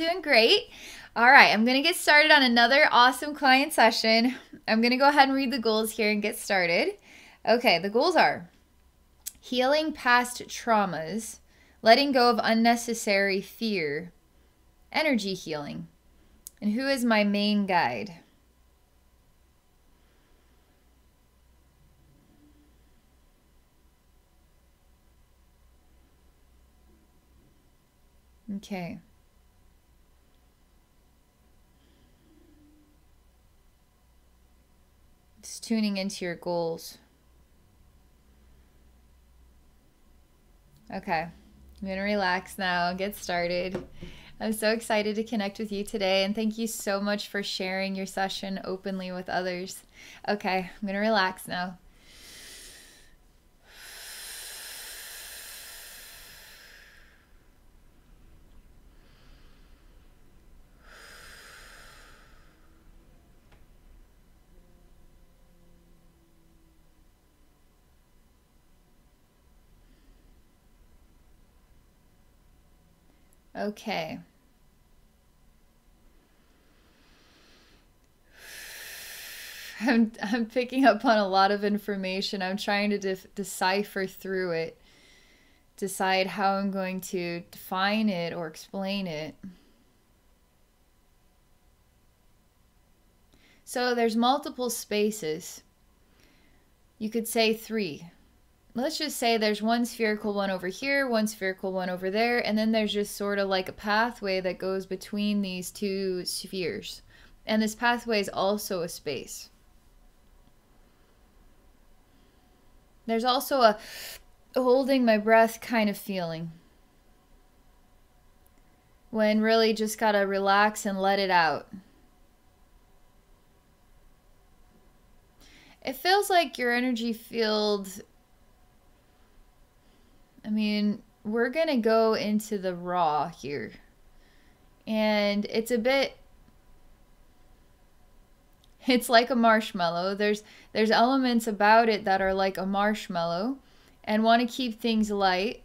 y'all doing great. All right, I'm going to get started on another awesome client session. I'm going to go ahead and read the goals here and get started. Okay, the goals are healing past traumas, letting go of unnecessary fear, energy healing, and who is my main guide? Okay. Just tuning into your goals. Okay. I'm going to relax now and get started. I'm so excited to connect with you today, and thank you so much for sharing your session openly with others. Okay, I'm going to relax now. Okay. I'm picking up on a lot of information. I'm trying to decipher through it, decide how I'm going to define it or explain it. So there's multiple spaces. You could say three. Let's just say there's one spherical one over here, one spherical one over there, and then there's just sort of like a pathway that goes between these two spheres. And this pathway is also a space. There's also a holding my breath kind of feeling, when really just gotta relax and let it out. It feels like your energy field, I mean, we're going to go into the raw here, and it's like a marshmallow. There's elements about it that are like a marshmallow and want to keep things light.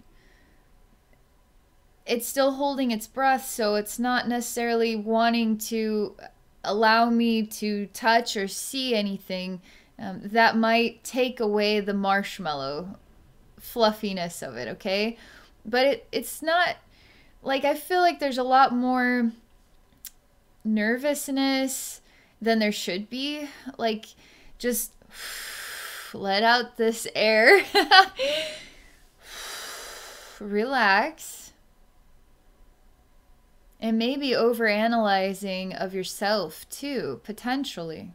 It's still holding its breath, so it's not necessarily wanting to allow me to touch or see anything that might take away the marshmallow fluffiness of it, okay? But it's not like, I feel like there's a lot more nervousness than there should be. Like, just let out this air. Relax. And maybe overanalyzing of yourself too, potentially.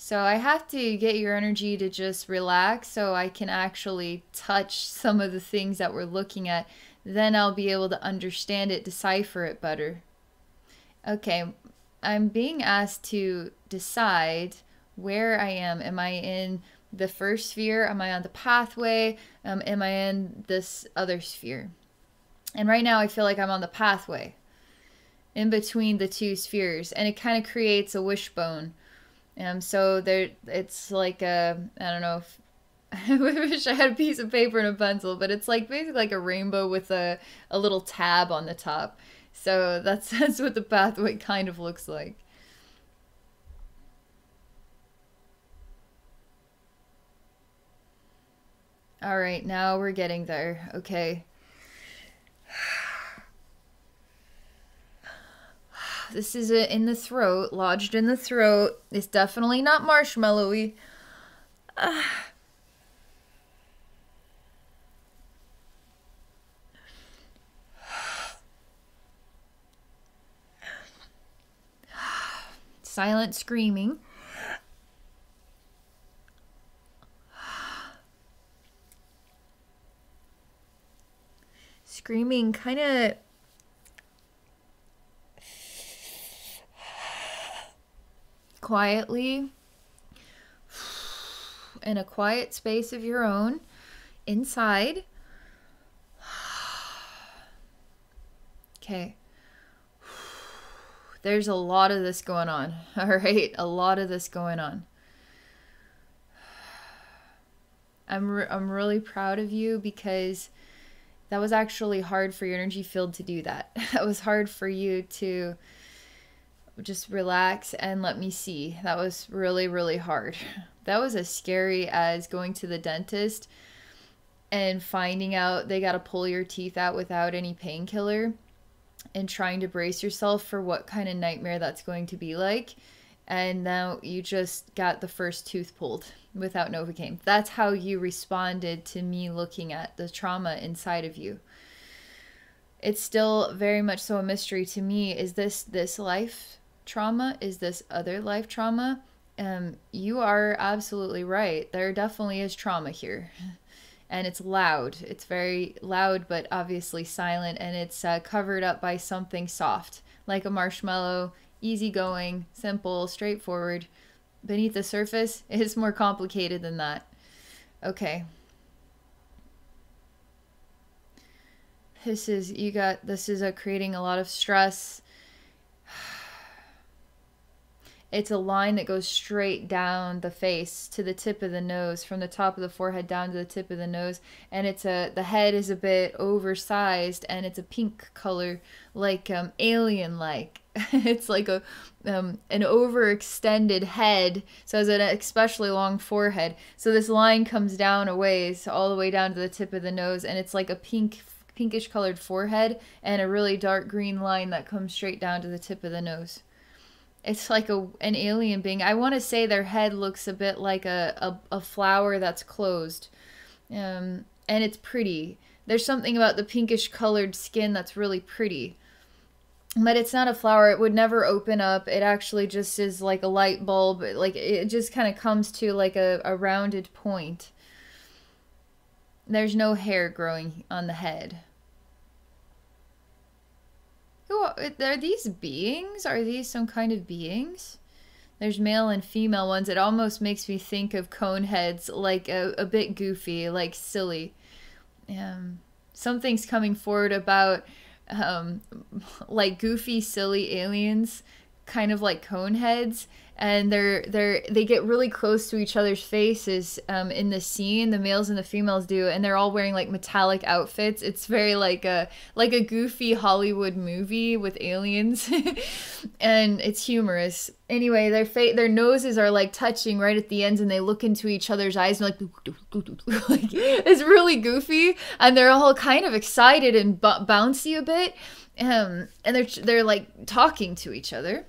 So I have to get your energy to just relax so I can actually touch some of the things that we're looking at. Then I'll be able to understand it, decipher it better. Okay, I'm being asked to decide where I am. Am I in the first sphere? Am I on the pathway? Am I in this other sphere? And right now I feel like I'm on the pathway in between the two spheres, and it kind of creates a wishbone. So there, it's like a, I don't know if, I wish I had a piece of paper and a pencil, but it's like basically like a rainbow with a little tab on the top. So that's what the pathway kind of looks like. All right, now we're getting there. Okay. This is in the throat, lodged in the throat. It's definitely not marshmallowy. Silent screaming. Screaming kind of quietly, in a quiet space of your own, inside. Okay. There's a lot of this going on. All right, a lot of this going on. I'm really proud of you, because that was actually hard for your energy field to do that. That was hard for you to just relax and let me see. That was really, really hard. That was as scary as going to the dentist and finding out they got to pull your teeth out without any painkiller and trying to brace yourself for what kind of nightmare that's going to be like. And now you just got the first tooth pulled without Novocaine. That's how you responded to me looking at the trauma inside of you. It's still very much so a mystery to me. Is this life trauma? Is this other life trauma? You are absolutely right. There definitely is trauma here. And it's loud. It's very loud, but obviously silent. And it's covered up by something soft, like a marshmallow, easygoing, simple, straightforward. Beneath the surface, it's more complicated than that. Okay. This is, you got, this is creating a lot of stress. It's a line that goes straight down the face to the tip of the nose, from the top of the forehead down to the tip of the nose. And it's the head is a bit oversized, and it's a pink color, like alien-like. It's like a an overextended head, so it's an especially long forehead. So this line comes down a ways, all the way down to the tip of the nose, and it's like a pinkish colored forehead and a really dark green line that comes straight down to the tip of the nose. It's like an alien being. I want to say their head looks a bit like a flower that's closed. And it's pretty. There's something about the pinkish colored skin that's really pretty. But it's not a flower. It would never open up. It actually just is like a light bulb. Like it just kind of comes to like a rounded point. There's no hair growing on the head. Who are these beings? Are these some kind of beings? There's male and female ones. It almost makes me think of cone heads, like a bit goofy, like silly. Something's coming forward about like goofy, silly aliens, kind of like cone heads, and they get really close to each other's faces in the scene. The males and the females do, and they're all wearing like metallic outfits. It's very like a goofy Hollywood movie with aliens, and it's humorous. Anyway, their noses are like touching right at the ends, and they look into each other's eyes and like, like it's really goofy, and they're all kind of excited and bouncy a bit, and they're like talking to each other.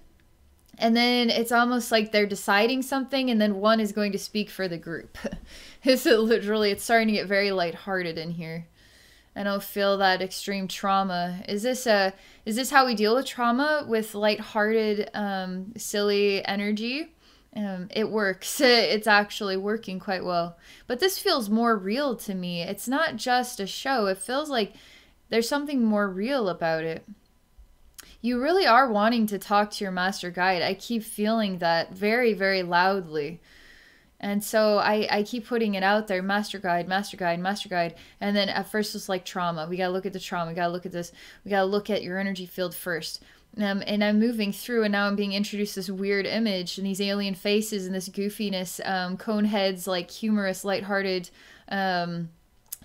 And then it's almost like they're deciding something, and then one is going to speak for the group. So literally, it's starting to get very lighthearted in here. I don't feel that extreme trauma. Is this how we deal with trauma, with lighthearted, silly energy? It works. It's actually working quite well. But this feels more real to me. It's not just a show. It feels like there's something more real about it. You really are wanting to talk to your master guide. I keep feeling that very, very loudly. And so I keep putting it out there, master guide, master guide, master guide. And then at first it's like trauma. We got to look at the trauma. We got to look at this. We got to look at your energy field first. And I'm moving through, and now I'm being introduced to this weird image and these alien faces and this goofiness, cone heads, like humorous, lighthearted,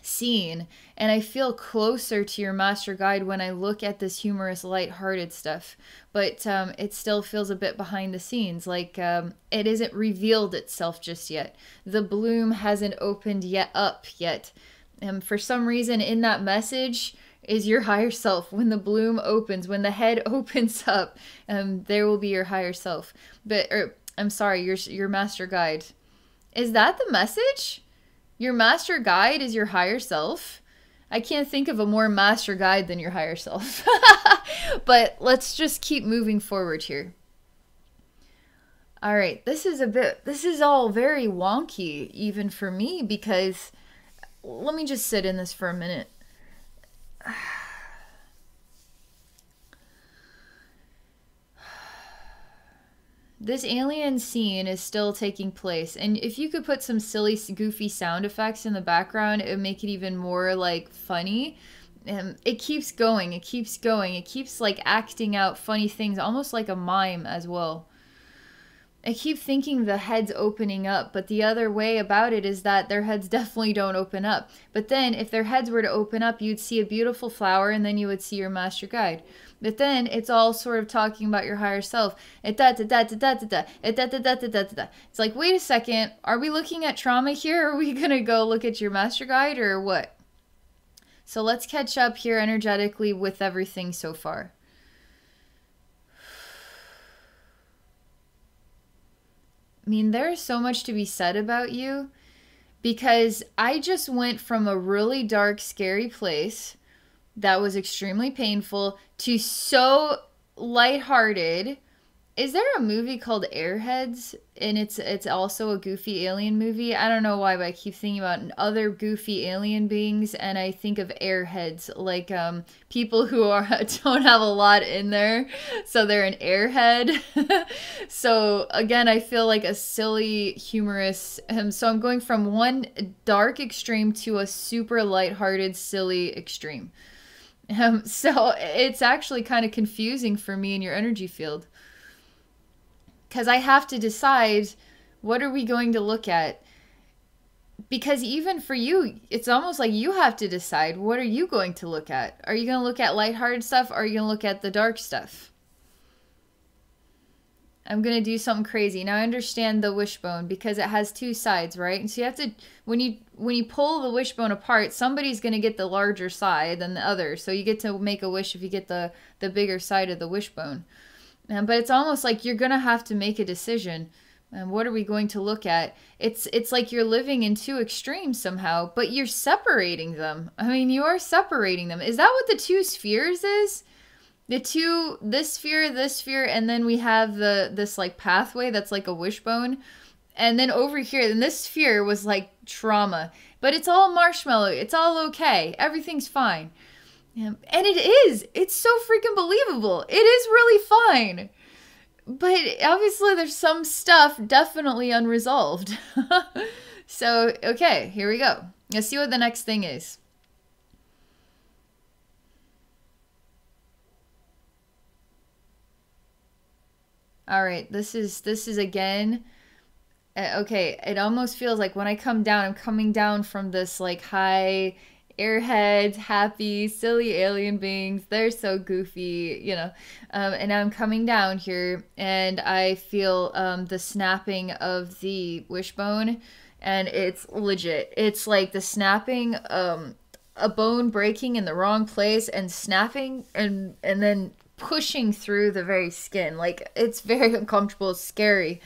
scene. And I feel closer to your master guide when I look at this humorous, lighthearted stuff, but it still feels a bit behind the scenes, like it isn't revealed itself just yet. The bloom hasn't opened up yet. And for some reason in that message is your higher self. When the bloom opens, when the head opens up, there will be your higher self. But I'm sorry, your master guide. Is that the message? Your master guide is your higher self. I can't think of a more master guide than your higher self. But let's just keep moving forward here. All right, this is all very wonky, even for me, because let me just sit in this for a minute. This alien scene is still taking place, and if you could put some silly, goofy sound effects in the background, it would make it even more, like, funny. It keeps going, it keeps going, it keeps, like, acting out funny things, almost like a mime as well. I keep thinking the head's opening up, but the other way about it is that their heads definitely don't open up. But then if their heads were to open up, you'd see a beautiful flower and then you would see your master guide. But then it's all sort of talking about your higher self. It's like, wait a second, are we looking at trauma here? Are we going to go look at your master guide or what? So let's catch up here energetically with everything so far. I mean, there's so much to be said about you, because I just went from a really dark, scary place that was extremely painful to so lighthearted. Is there a movie called Airheads? And it's also a goofy alien movie. I don't know why, but I keep thinking about other goofy alien beings, and I think of airheads, like people who are don't have a lot in there, so they're an airhead. So again, I feel like a silly, humorous. So I'm going from one dark extreme to a super lighthearted, silly extreme. So it's actually kind of confusing for me in your energy field. Because I have to decide, what are we going to look at? Because even for you, it's almost like you have to decide, what are you going to look at? Are you going to look at lighthearted stuff, or are you going to look at the dark stuff? I'm going to do something crazy. Now I understand the wishbone, because it has two sides, right? And so you have to, when you pull the wishbone apart, somebody's going to get the larger side than the other. So you get to make a wish if you get the bigger side of the wishbone. But it's almost like you're going to have to make a decision. What are we going to look at? It's like you're living in two extremes somehow, but you're separating them. I mean, you are separating them. Is that what the two spheres is? The two, this sphere, and then we have this like pathway that's like a wishbone. And then over here, and this sphere was like trauma. But it's all marshmallow. It's all okay. Everything's fine. Yeah. And it is. It's so freaking believable. It is really fine. But obviously there's some stuff definitely unresolved. So, okay, here we go. Let's see what the next thing is. All right, this is again, okay, it almost feels like when I come down, I'm coming down from this like high airheads, happy, silly alien beings. They're so goofy, you know. And I'm coming down here and I feel the snapping of the wishbone, and it's legit. It's like the snapping, a bone breaking in the wrong place and snapping and then pushing through the very skin. Like, it's very uncomfortable. It's scary.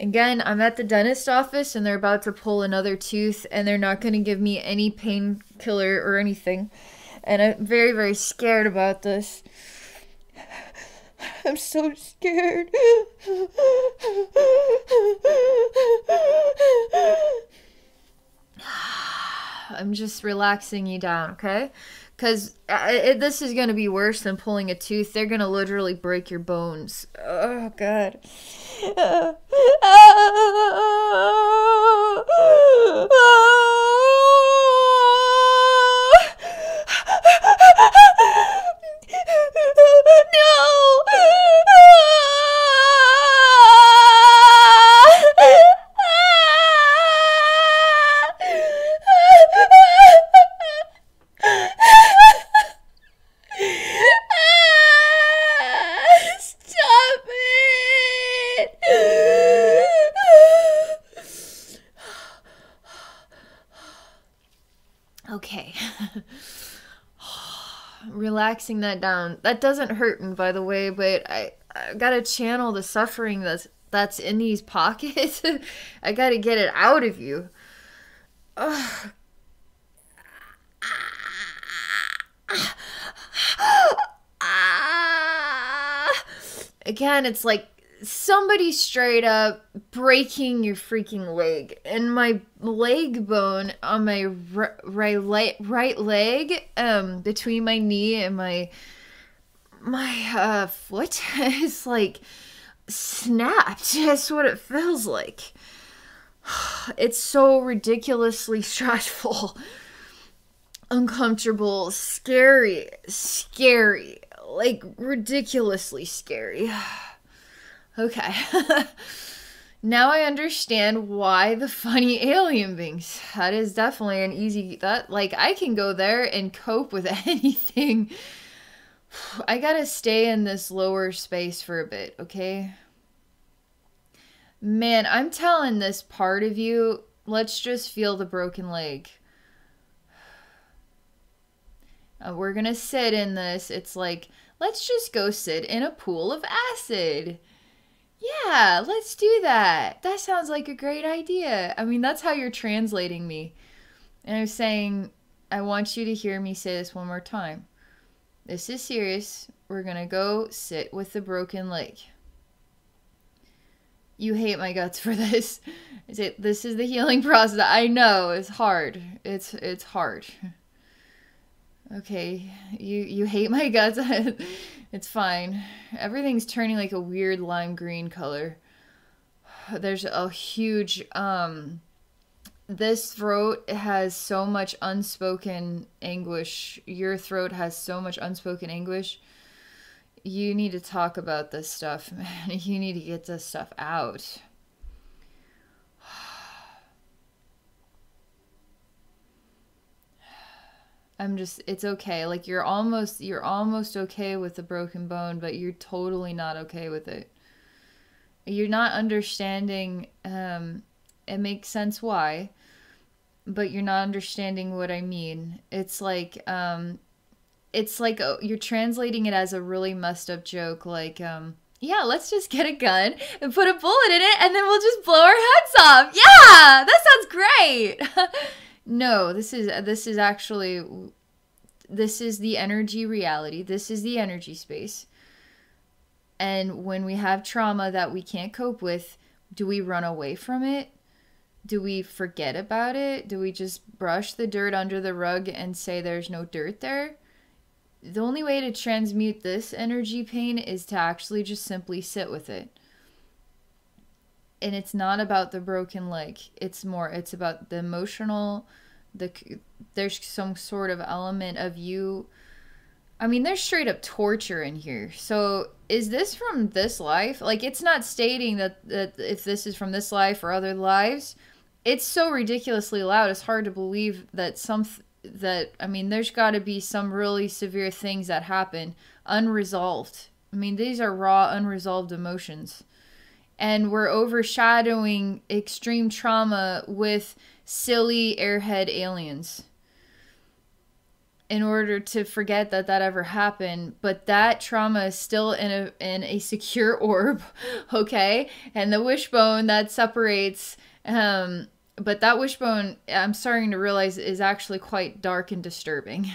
Again, I'm at the dentist office and they're about to pull another tooth and they're not going to give me any painkiller or anything. And I'm very, very scared about this. I'm so scared. I'm just relaxing you down, okay? Because this is going to be worse than pulling a tooth. They're going to literally break your bones. Oh, God. Relaxing that down. That doesn't hurt me, by the way, but I gotta channel the suffering that's in these pockets. I gotta get it out of you. Ugh. Again, it's like somebody straight up breaking your freaking leg, and my leg bone on my right leg, between my knee and my foot, is like snapped. That's what it feels like. It's so ridiculously stressful. uncomfortable, scary, like ridiculously scary. Okay. Now I understand why the funny alien things. That is definitely an easy, that, like, I can go there and cope with anything. I gotta stay in this lower space for a bit, okay? Man, I'm telling this part of you, let's just feel the broken leg. We're gonna sit in this. It's like, let's just go sit in a pool of acid. Yeah, let's do that. That sounds like a great idea. I mean, that's how you're translating me. And I'm saying, I want you to hear me say this one more time. This is serious. We're gonna go sit with the broken leg. You hate my guts for this. This is the healing process. I know, it's hard. It's hard. Okay, you hate my guts. It's fine. Everything's turning like a weird lime green color. There's a huge, this throat has so much unspoken anguish. Your throat has so much unspoken anguish. You need to talk about this stuff, man. You need to get this stuff out. I'm just, it's okay. Like, you're almost okay with the broken bone, but you're totally not okay with it. You're not understanding, it makes sense why, but you're not understanding what I mean. It's like you're translating it as a really messed up joke. Like, yeah, let's just get a gun and put a bullet in it and then we'll just blow our heads off. Yeah, that sounds great. No, this is actually, this is the energy reality. This is the energy space. And when we have trauma that we can't cope with, do we run away from it? Do we forget about it? Do we just brush the dirt under the rug and say there's no dirt there? The only way to transmute this energy pain is to actually just simply sit with it. And it's not about the broken leg. It's more, it's about the emotional, there's some sort of element of you. I mean, there's straight up torture in here. So is this from this life? Like, it's not stating that if this is from this life or other lives. It's so ridiculously loud. It's hard to believe that I mean, there's got to be some really severe things that happen unresolved. I mean, these are raw, unresolved emotions. And we're overshadowing extreme trauma with silly airhead aliens in order to forget that that ever happened. But that trauma is still in a secure orb, okay? And the wishbone that separates, but that wishbone, I'm starting to realize, is actually quite dark and disturbing.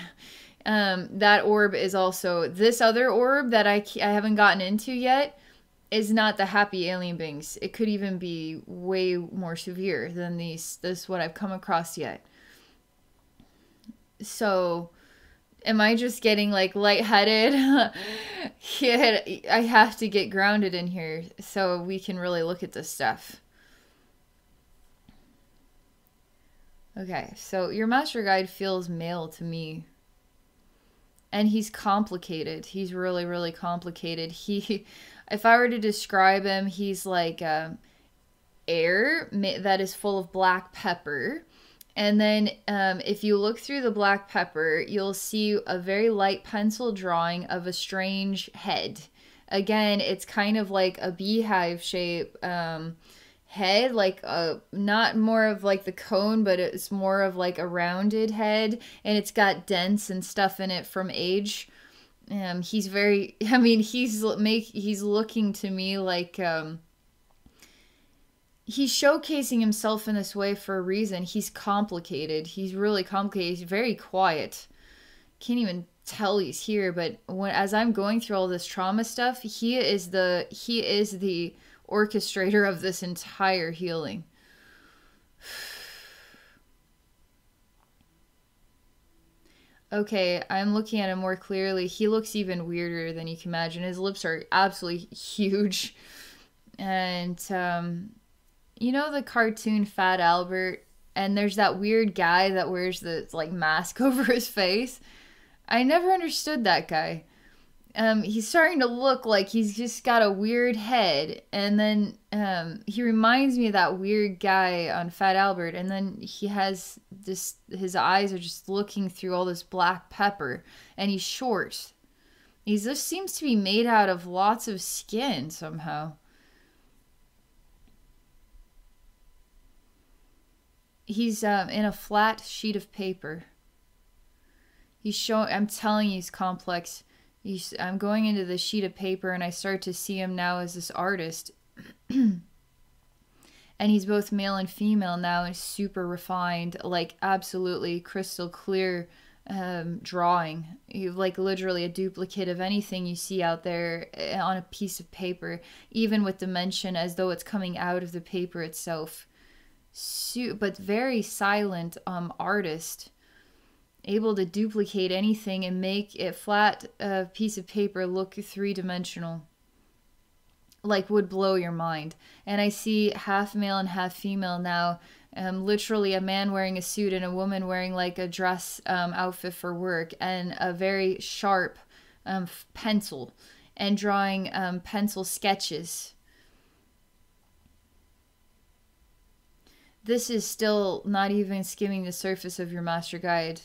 That orb is also, this other orb that I haven't gotten into yet, is not the happy alien beings. It could even be way more severe than these. This is what I've come across yet. So, am I just getting like lightheaded? Yeah, I have to get grounded in here so we can really look at this stuff. Okay, so your master guide feels male to me. And he's complicated. He's really, really complicated. He, if I were to describe him, he's like air that is full of black pepper. And then if you look through the black pepper, you'll see a very light pencil drawing of a strange head. Again, it's kind of like a beehive shape head, like a, not more of like the cone, but it's more of like a rounded head. And it's got dents and stuff in it from age. He's very, I mean, he's looking to me like, he's showcasing himself in this way for a reason. He's complicated. He's really complicated. He's very quiet. Can't even tell he's here. But when, as I'm going through all this trauma stuff, he is the orchestrator of this entire healing. Okay, I'm looking at him more clearly. He looks even weirder than you can imagine. His lips are absolutely huge. And, you know the cartoon Fat Albert? And there's that weird guy that wears this like mask over his face. I never understood that guy. He's starting to look like he's just got a weird head. And then he reminds me of that weird guy on Fat Albert. And then he has this, his eyes are just looking through all this black pepper. And he's short. He just seems to be made out of lots of skin somehow. He's in a flat sheet of paper. He's showing, I'm telling you, he's complex. I'm going into the sheet of paper and I start to see him now as this artist. And he's both male and female now and super refined, like absolutely crystal clear drawing. You like literally a duplicate of anything you see out there on a piece of paper, even with dimension as though it's coming out of the paper itself. But very silent artist, able to duplicate anything and make it flat piece of paper look three-dimensional, like would blow your mind. And I see half male and half female now, literally a man wearing a suit and a woman wearing like a dress outfit for work, and a very sharp pencil, and drawing pencil sketches. This is still not even skimming the surface of your master guide.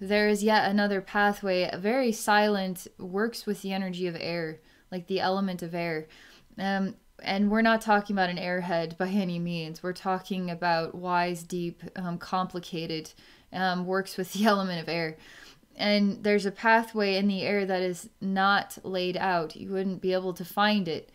There is yet another pathway, very silent, works with the energy of air, like the element of air. And we're not talking about an airhead by any means. We're talking about wise, deep, complicated, works with the element of air. And there's a pathway in the air that is not laid out. You wouldn't be able to find it.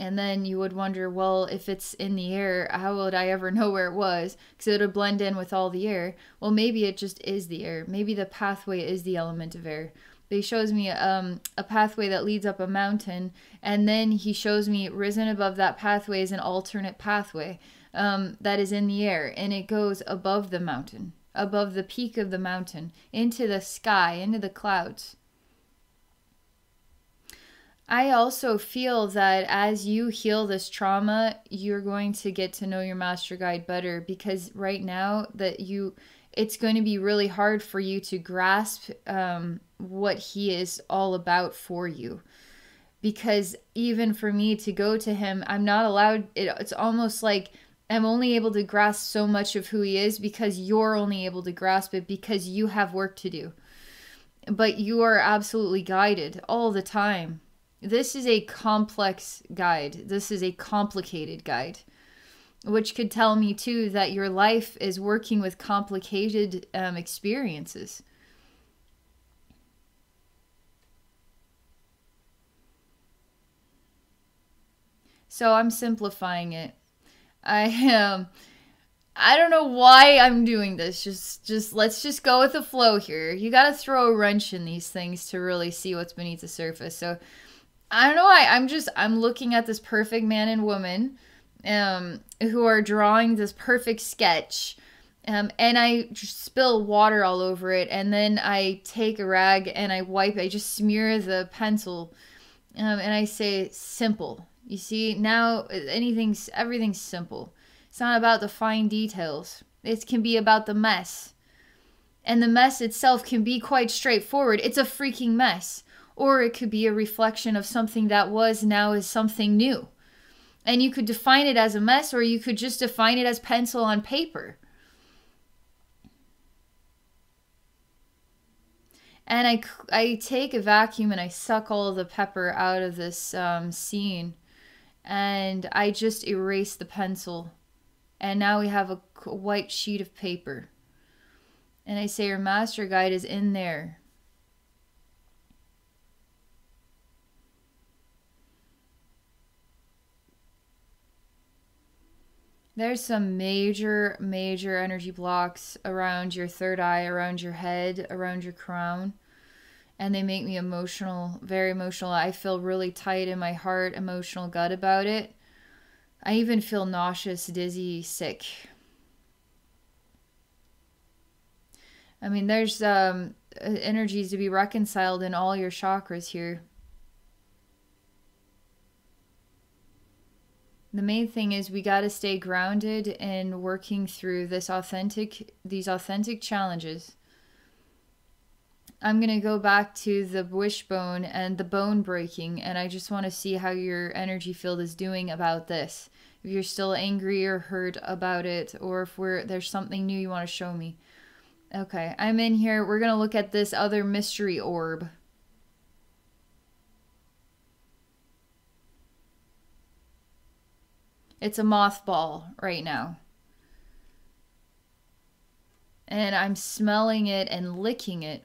And then you would wonder, well, if it's in the air, how would I ever know where it was? Because it would blend in with all the air. Well, maybe it just is the air. Maybe the pathway is the element of air. But he shows me a pathway that leads up a mountain. And then he shows me risen above that pathway is an alternate pathway that is in the air. And it goes above the mountain, above the peak of the mountain, into the sky, into the clouds. I also feel that as you heal this trauma, you're going to get to know your master guide better, because right now that it's going to be really hard for you to grasp what he is all about for you. Because even for me to go to him, I'm not allowed. It's almost like I'm only able to grasp so much of who he is, because you're only able to grasp it because you have work to do. But you are absolutely guided all the time. This is a complex guide. This is a complicated guide, which could tell me too that your life is working with complicated experiences. So I'm simplifying it. I don't know why I'm doing this. Just let's just go with the flow here. You got to throw a wrench in these things to really see what's beneath the surface. So I don't know why, I'm looking at this perfect man and woman who are drawing this perfect sketch, and I just spill water all over it, and then I take a rag and I wipe it, I just smear the pencil, and I say simple. You see, now everything's simple. It's not about the fine details. It can be about the mess, and the mess itself can be quite straightforward. It's a freaking mess. Or it could be a reflection of something that was, now is something new. And you could define it as a mess, or you could just define it as pencil on paper. And I take a vacuum and I suck all the pepper out of this scene. And I just erase the pencil. And now we have a white sheet of paper. And I say, your master guide is in there. There's some major, major energy blocks around your third eye, around your head, around your crown. And they make me emotional, very emotional. I feel really tight in my heart, emotional gut about it. I even feel nauseous, dizzy, sick. I mean, there's energies to be reconciled in all your chakras here. The main thing is we got to stay grounded in working through these authentic challenges. I'm going to go back to the wishbone and the bone breaking, and I just want to see how your energy field is doing about this. If you're still angry or hurt about it, or if there's something new you want to show me. Okay, I'm in here. We're going to look at this other mystery orb. It's a mothball right now. And I'm smelling it and licking it.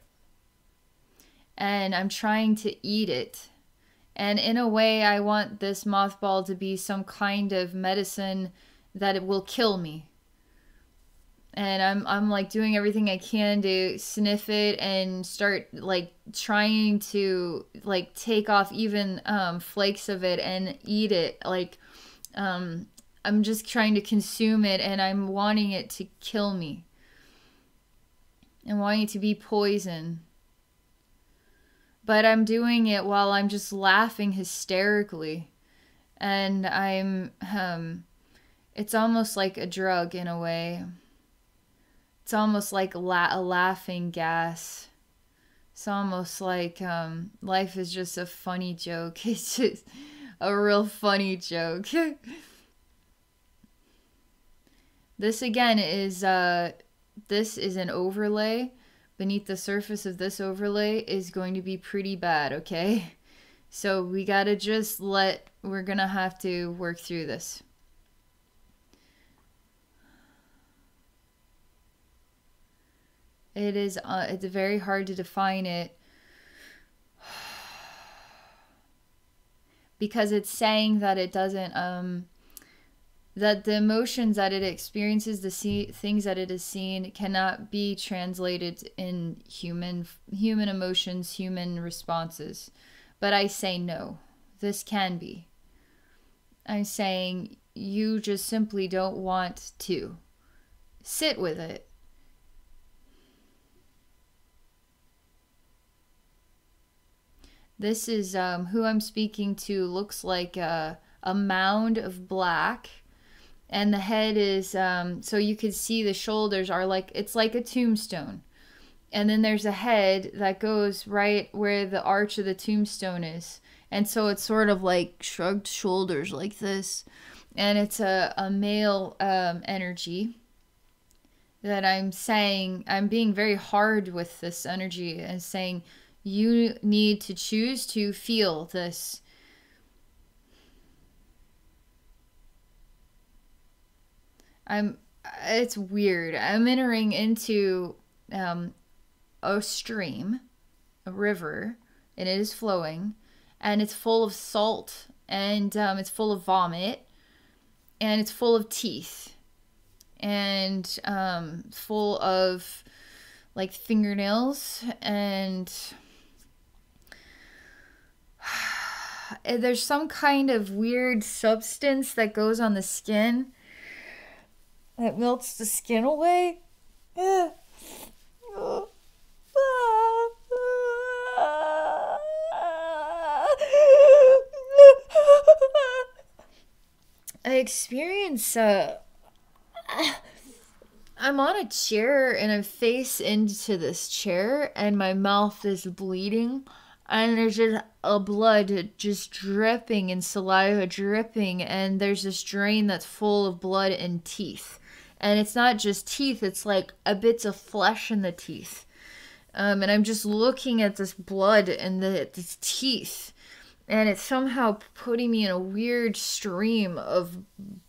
And I'm trying to eat it. And in a way, I want this mothball to be some kind of medicine that it will kill me. And I'm like doing everything I can to sniff it and start like trying to like take off even flakes of it and eat it. Like I'm just trying to consume it, and I'm wanting it to kill me. And wanting it to be poison. But I'm doing it while I'm just laughing hysterically. And it's almost like a drug in a way. It's almost like a laughing gas. It's almost like life is just a funny joke. It's just a real funny joke. This again is, this is an overlay. Beneath the surface of this overlay is going to be pretty bad, okay? So we gotta just we're gonna have to work through this. It is, it's very hard to define it. Because it's saying that it doesn't, that the emotions that it experiences, the things that it has seen, cannot be translated in human emotions, human responses. But I say no, this can be. I'm saying you just simply don't want to sit with it. This is who I'm speaking to. Looks like a mound of black. And the head is, so you could see the shoulders are like, it's like a tombstone. And then there's a head that goes right where the arch of the tombstone is. And so it's sort of like shrugged shoulders like this. And it's a male energy that I'm saying, I'm being very hard with this energy and saying, you need to choose to feel this. It's weird. I'm entering into a stream, a river, and it is flowing, and it's full of salt, and it's full of vomit, and it's full of teeth, and full of like fingernails, and there's some kind of weird substance that goes on the skin. It melts the skin away. I experience I'm on a chair and I'm face into this chair and my mouth is bleeding and there's just blood just dripping and saliva dripping, and there's this drain that's full of blood and teeth. And it's not just teeth, it's like a bits of flesh in the teeth. And I'm just looking at this blood and these teeth. And it's somehow putting me in a weird stream of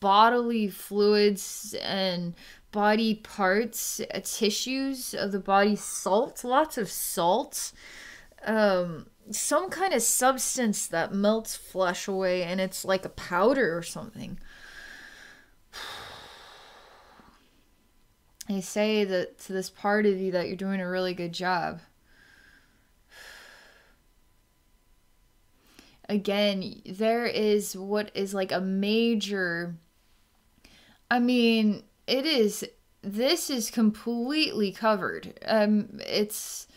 bodily fluids and body parts, tissues of the body, salt, lots of salt. Some kind of substance that melts flesh away, and it's like a powder or something. They say that to this part of you that you're doing a really good job. Again, there is what is like a major... I mean, it is... This is completely covered. It's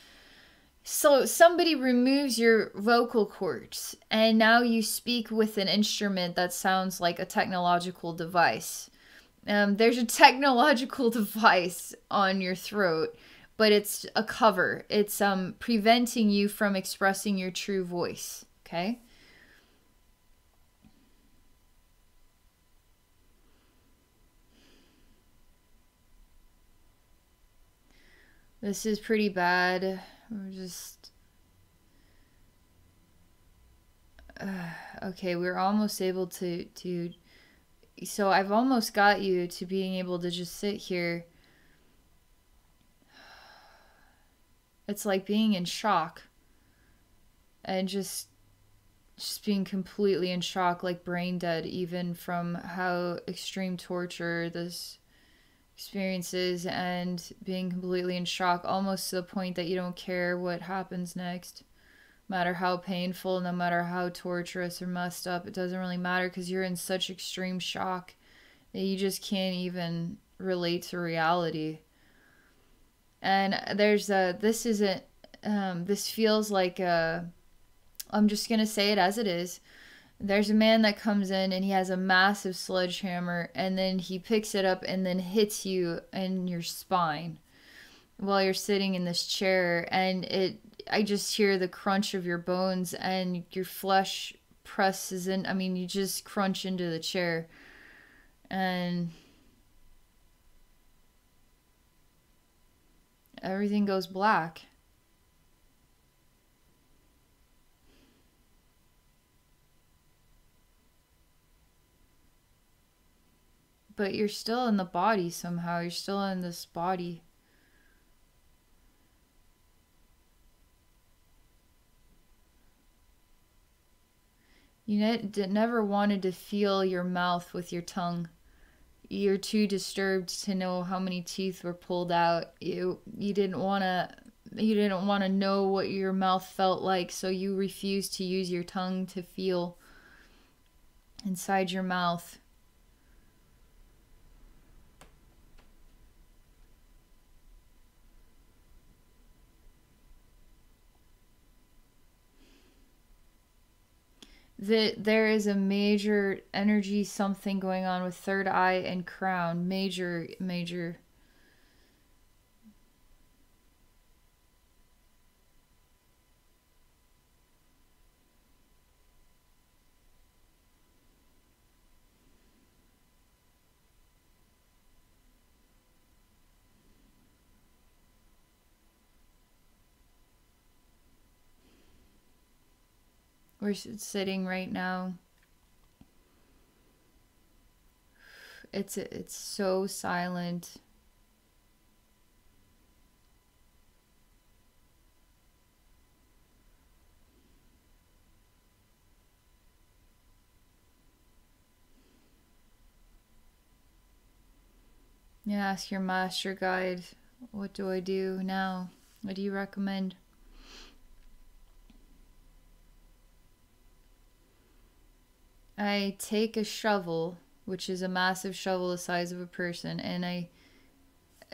So somebody removes your vocal cords and now you speak with an instrument that sounds like a technological device. There's a technological device on your throat, but it's a cover. It's preventing you from expressing your true voice, okay? This is pretty bad. We're just... okay, we're almost able to... So I've almost got you to being able to just sit here. It's like being in shock. And just being completely in shock, like brain dead, even from how extreme torture this experience is, and being completely in shock, almost to the point that you don't care what happens next. No matter how painful, no matter how torturous or messed up, it doesn't really matter because you're in such extreme shock that you just can't even relate to reality. And there's a, this isn't, this feels like a, I'm just going to say it as it is. There's a man that comes in and he has a massive sledgehammer and then he picks it up and then hits you in your spine while you're sitting in this chair, and it, I just hear the crunch of your bones and your flesh presses in. I mean, you just crunch into the chair. And everything goes black. But you're still in the body somehow. You're still in this body. You never wanted to feel your mouth with your tongue. You're too disturbed to know how many teeth were pulled out. You didn't want to know what your mouth felt like, so you refused to use your tongue to feel inside your mouth. There is a major energy something going on with third eye and crown. Major, major. We're sitting right now. It's so silent. You ask your master guide, what do I do now? What do you recommend? I take a shovel, which is a massive shovel the size of a person, and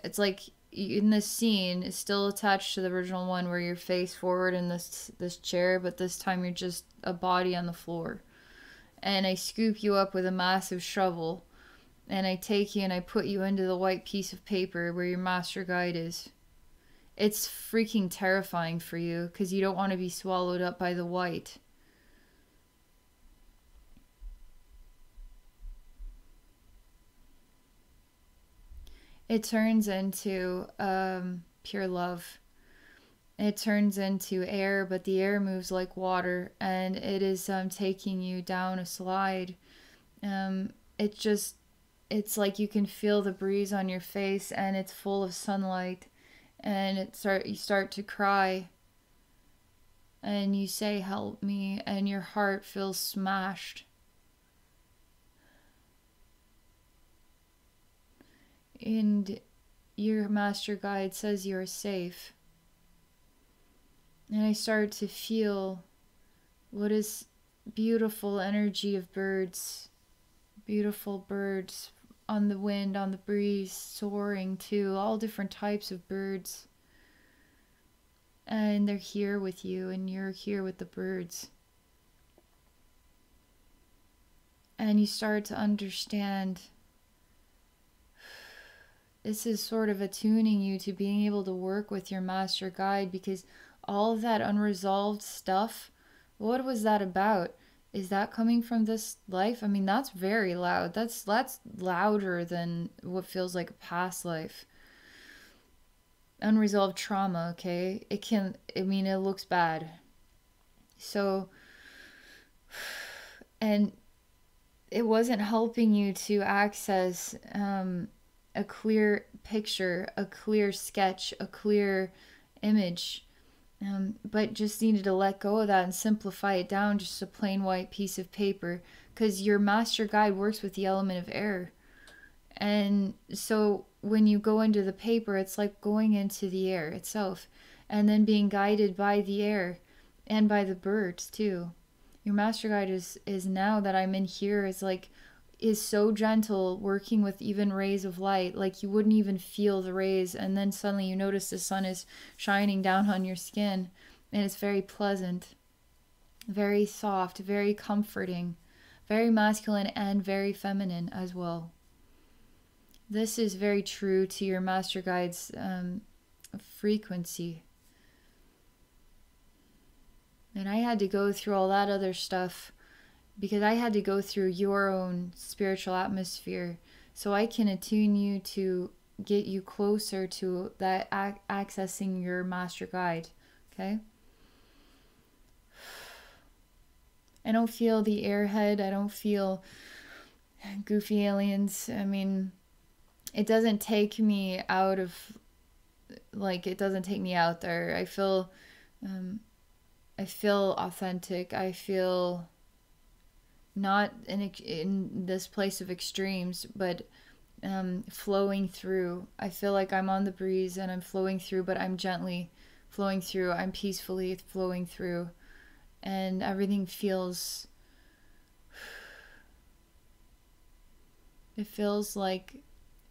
it's like in this scene, it's still attached to the original one where you're face forward in this chair, but this time you're just a body on the floor. And I scoop you up with a massive shovel, and I take you and I put you into the white piece of paper where your master guide is. It's freaking terrifying for you, because you don't want to be swallowed up by the white. It turns into pure love. It turns into air, but the air moves like water, and it is taking you down a slide. It's like you can feel the breeze on your face, and it's full of sunlight, and you start to cry, and you say, "Help me," and your heart feels smashed. And your master guide says you're safe. And I start to feel what is beautiful energy of birds. Beautiful birds on the wind, on the breeze, soaring too. All different types of birds. and they're here with you, and you're here with the birds. And you start to understand this is sort of attuning you to being able to work with your master guide, because all of that unresolved stuff, what was that about? Is that coming from this life? I mean, that's very loud. That's louder than what feels like a past life. Unresolved trauma, okay? It can, I mean, it looks bad. So, and it wasn't helping you to access a clear picture, a clear sketch, a clear image. But just needed to let go of that and simplify it down, just a plain white piece of paper, because your master guide works with the element of air. And so when you go into the paper, it's like going into the air itself, and then being guided by the air and by the birds too. Your master guide is now that I'm in here is like, is so gentle, working with even rays of light, like you wouldn't even feel the rays, and then suddenly you notice the sun is shining down on your skin, and it's very pleasant, very soft, very comforting, very masculine and very feminine as well. This is very true to your master guide's frequency. And I had to go through all that other stuff, because I had to go through your own spiritual atmosphere so I can attune you to get you closer to that accessing your master guide, okay? I don't feel the airhead. I don't feel goofy aliens. I mean, it doesn't take me out of, like, it doesn't take me out there. I feel authentic. I feel not in this place of extremes, but flowing through. I feel like I'm on the breeze and I'm flowing through, but I'm gently flowing through. I'm peacefully flowing through, and everything feels, it feels like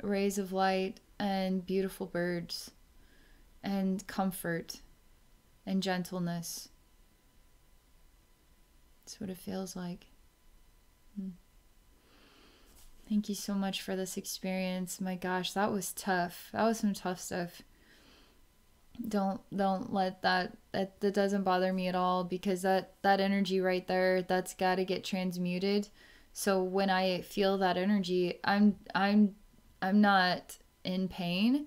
rays of light and beautiful birds and comfort and gentleness. That's what it feels like. Thank you so much for this experience. My gosh, that was tough. That was some tough stuff. Don't let that doesn't bother me at all, because that energy right there, that's got to get transmuted. So when I feel that energy, I'm not in pain.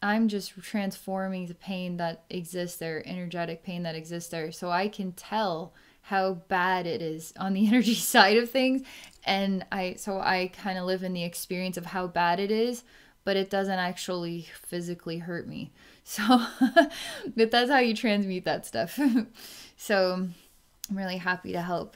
I'm just transforming the pain that exists there, energetic pain that exists there, so I can tell how bad it is on the energy side of things. And so I kind of live in the experience of how bad it is, but it doesn't actually physically hurt me. So but that's how you transmute that stuff. So I'm really happy to help.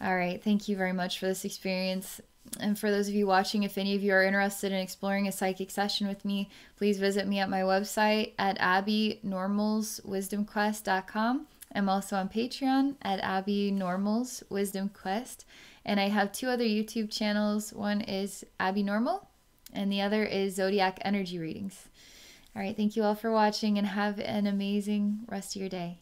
All right, thank you very much for this experience. And for those of you watching, if any of you are interested in exploring a psychic session with me, please visit me at my website at AbbeyNormalsWisdomQuest.com. I'm also on Patreon at AbbeyNormal's Wisdom Quest, and I have two other YouTube channels. One is AbbeyNormal, and the other is Zodiac Energy Readings. All right, thank you all for watching, and have an amazing rest of your day.